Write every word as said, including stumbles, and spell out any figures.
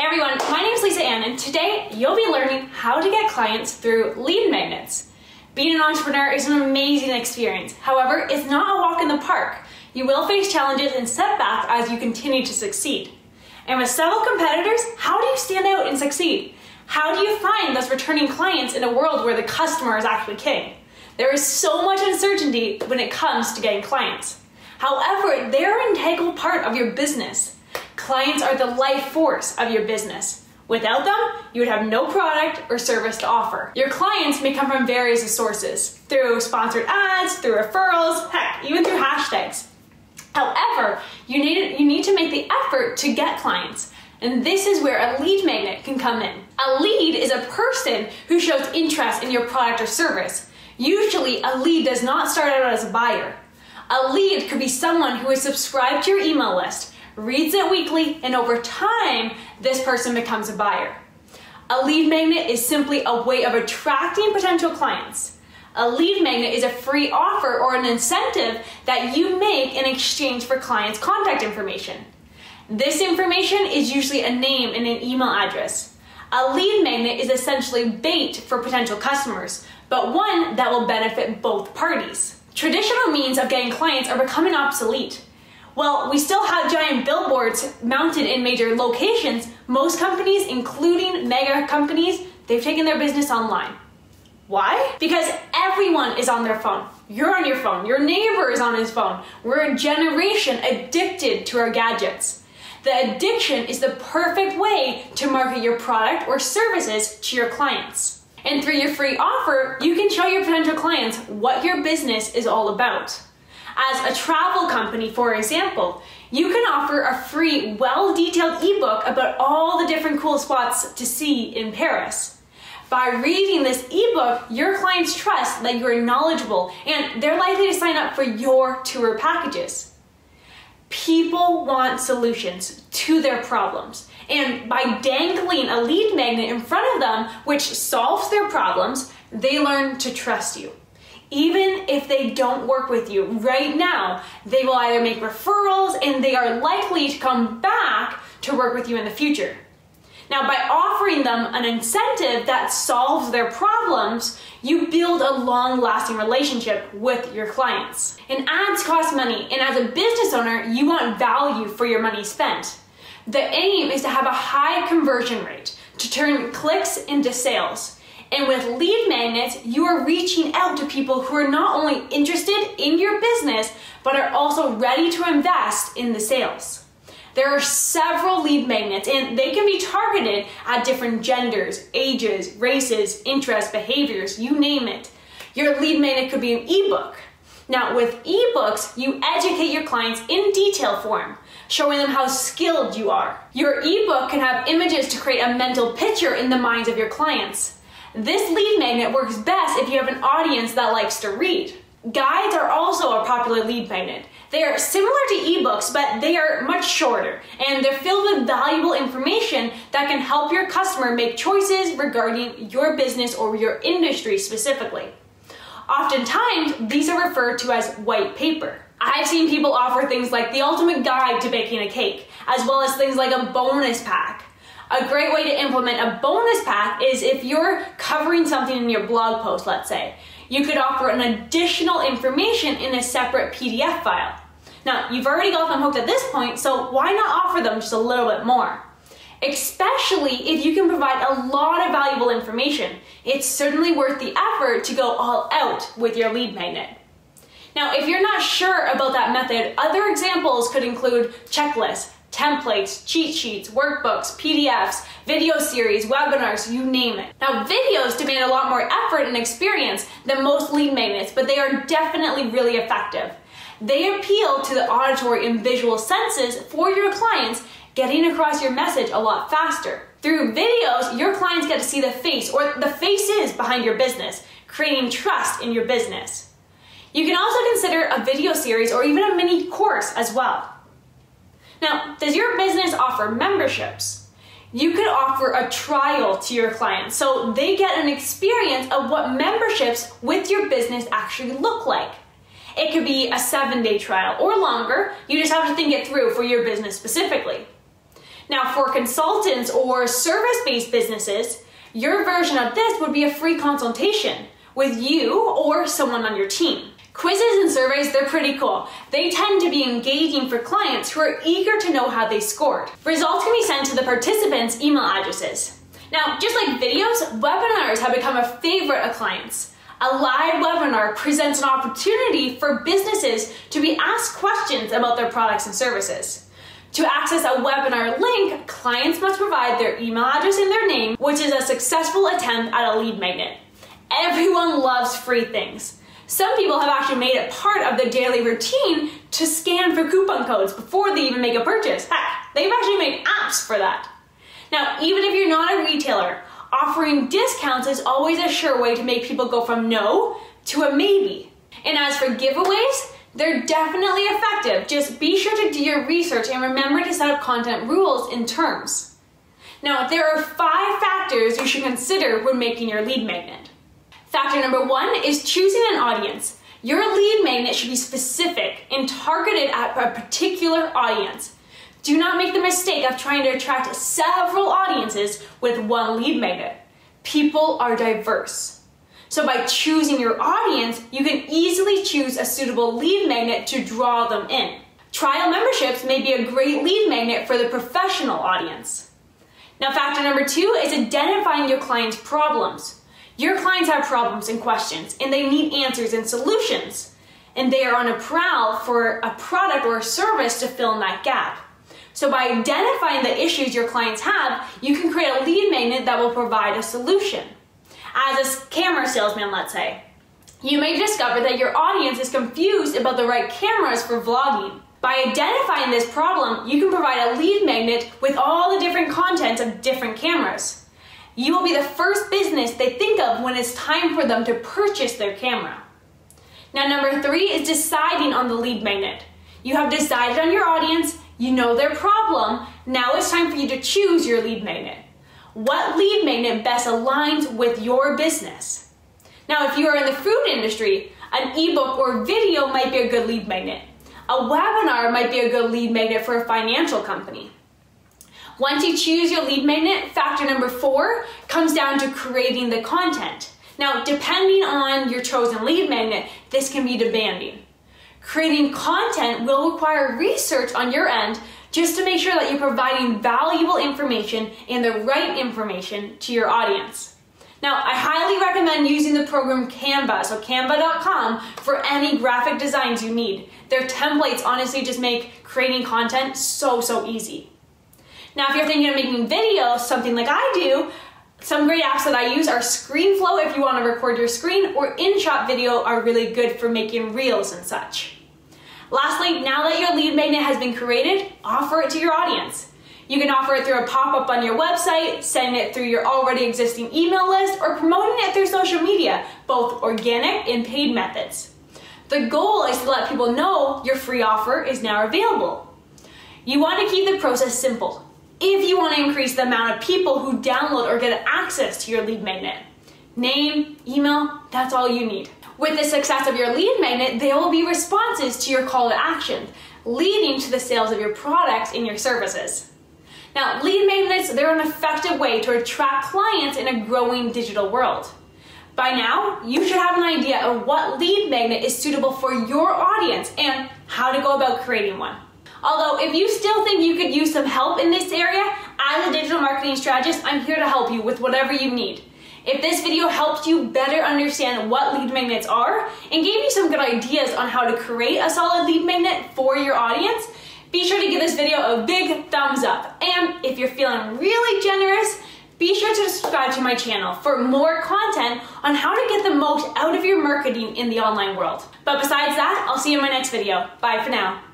Hey everyone, my name is Lisa Ann, and today you'll be learning how to get clients through lead magnets. Being an entrepreneur is an amazing experience. However, it's not a walk in the park. You will face challenges and setbacks as you continue to succeed. And with several competitors, how do you stand out and succeed? How do you find those returning clients in a world where the customer is actually king? There is so much uncertainty when it comes to getting clients. However, they're an integral part of your business. Clients are the life force of your business. Without them, you would have no product or service to offer. Your clients may come from various sources, through sponsored ads, through referrals, heck, even through hashtags. However, you need, you need to make the effort to get clients. And this is where a lead magnet can come in. A lead is a person who shows interest in your product or service. Usually, a lead does not start out as a buyer. A lead could be someone who is subscribed to your email list, reads it weekly, and over time, this person becomes a buyer. A lead magnet is simply a way of attracting potential clients. A lead magnet is a free offer or an incentive that you make in exchange for clients' contact information. This information is usually a name and an email address. A lead magnet is essentially bait for potential customers, but one that will benefit both parties. Traditional means of getting clients are becoming obsolete. While we still have giant billboards mounted in major locations, most companies, including mega companies, they've taken their business online. Why? Because everyone is on their phone. You're on your phone. Your neighbor is on his phone. We're a generation addicted to our gadgets. The addiction is the perfect way to market your product or services to your clients. And through your free offer, you can show your potential clients what your business is all about. As a travel company, for example, you can offer a free, well-detailed ebook about all the different cool spots to see in Paris. By reading this ebook, your clients trust that you are knowledgeable and they're likely to sign up for your tour packages. People want solutions to their problems, and by dangling a lead magnet in front of them, which solves their problems, they learn to trust you. Even if they don't work with you right now, they will either make referrals and they are likely to come back to work with you in the future. Now, by offering them an incentive that solves their problems, you build a long-lasting relationship with your clients. And ads cost money, and as a business owner, you want value for your money spent. The aim is to have a high conversion rate, to turn clicks into sales. And with lead magnets, you are reaching out to people who are not only interested in your business, but are also ready to invest in the sales. There are several lead magnets, and they can be targeted at different genders, ages, races, interests, behaviors, you name it. Your lead magnet could be an ebook. Now, with ebooks, you educate your clients in detail form, showing them how skilled you are. Your ebook can have images to create a mental picture in the minds of your clients. This lead magnet works best if you have an audience that likes to read. Guides are also a popular lead magnet. They are similar to ebooks, but they are much shorter, and they're filled with valuable information that can help your customer make choices regarding your business or your industry specifically. Oftentimes, these are referred to as white paper. I've seen people offer things like the ultimate guide to baking a cake, as well as things like a bonus pack. A great way to implement a bonus pack is if you're covering something in your blog post, let's say. You could offer an additional information in a separate P D F file. Now, you've already got them hooked at this point, so why not offer them just a little bit more? Especially if you can provide a lot of valuable information. It's certainly worth the effort to go all out with your lead magnet. Now, if you're not sure about that method, other examples could include checklists, templates, cheat sheets, workbooks, P D Fs, video series, webinars, you name it. Now, videos demand a lot more effort and experience than most lead magnets, but they are definitely really effective. They appeal to the auditory and visual senses for your clients, getting across your message a lot faster. Through videos, your clients get to see the face or the faces behind your business, creating trust in your business. You can also consider a video series or even a mini course as well. Now, does your business offer memberships? You could offer a trial to your clients so they get an experience of what memberships with your business actually look like. It could be a seven day trial or longer. You just have to think it through for your business specifically. Now for consultants or service-based businesses, your version of this would be a free consultation with you or someone on your team. Quizzes and surveys, they're pretty cool. They tend to be engaging for clients who are eager to know how they scored. Results can be sent to the participants' email addresses. Now, just like videos, webinars have become a favorite of clients. A live webinar presents an opportunity for businesses to be asked questions about their products and services. To access a webinar link, clients must provide their email address and their name, which is a successful attempt at a lead magnet. Everyone loves free things. Some people have actually made it part of their daily routine to scan for coupon codes before they even make a purchase. Heck, they've actually made apps for that. Now, even if you're not a retailer, offering discounts is always a sure way to make people go from no to a maybe. And as for giveaways, they're definitely effective. Just be sure to do your research and remember to set up content rules and terms. Now, there are five factors you should consider when making your lead magnet. Factor number one is choosing an audience. Your lead magnet should be specific and targeted at a particular audience. Do not make the mistake of trying to attract several audiences with one lead magnet. People are diverse. So by choosing your audience, you can easily choose a suitable lead magnet to draw them in. Trial memberships may be a great lead magnet for the professional audience. Now, factor number two is identifying your client's problems. Your clients have problems and questions, and they need answers and solutions, and they are on a prowl for a product or a service to fill in that gap. So by identifying the issues your clients have, you can create a lead magnet that will provide a solution. As a camera salesman, let's say, you may discover that your audience is confused about the right cameras for vlogging. By identifying this problem, you can provide a lead magnet with all the different contents of different cameras. You will be the first business they think of when it's time for them to purchase their camera. Now, number three is deciding on the lead magnet. You have decided on your audience, you know their problem, now it's time for you to choose your lead magnet. What lead magnet best aligns with your business? Now, if you are in the food industry, an ebook or video might be a good lead magnet. A webinar might be a good lead magnet for a financial company. Once you choose your lead magnet, factor number four comes down to creating the content. Now, depending on your chosen lead magnet, this can be demanding. Creating content will require research on your end just to make sure that you're providing valuable information and the right information to your audience. Now, I highly recommend using the program Canva, so canva dot com, for any graphic designs you need. Their templates honestly just make creating content so, so easy. Now, if you're thinking of making videos, something like I do, some great apps that I use are ScreenFlow if you want to record your screen, or InShot video are really good for making reels and such. Lastly, now that your lead magnet has been created, offer it to your audience. You can offer it through a pop-up on your website, send it through your already existing email list, or promoting it through social media, both organic and paid methods. The goal is to let people know your free offer is now available. You want to keep the process simple if you want to increase the amount of people who download or get access to your lead magnet. Name, email, that's all you need. With the success of your lead magnet, there will be responses to your call to action, leading to the sales of your products and your services. Now, lead magnets, they're an effective way to attract clients in a growing digital world. By now, you should have an idea of what lead magnet is suitable for your audience and how to go about creating one. Although, if you still think you could use some help in this area, as a digital marketing strategist, I'm here to help you with whatever you need. If this video helped you better understand what lead magnets are and gave you some good ideas on how to create a solid lead magnet for your audience, be sure to give this video a big thumbs up. And if you're feeling really generous, be sure to subscribe to my channel for more content on how to get the most out of your marketing in the online world. But besides that, I'll see you in my next video. Bye for now.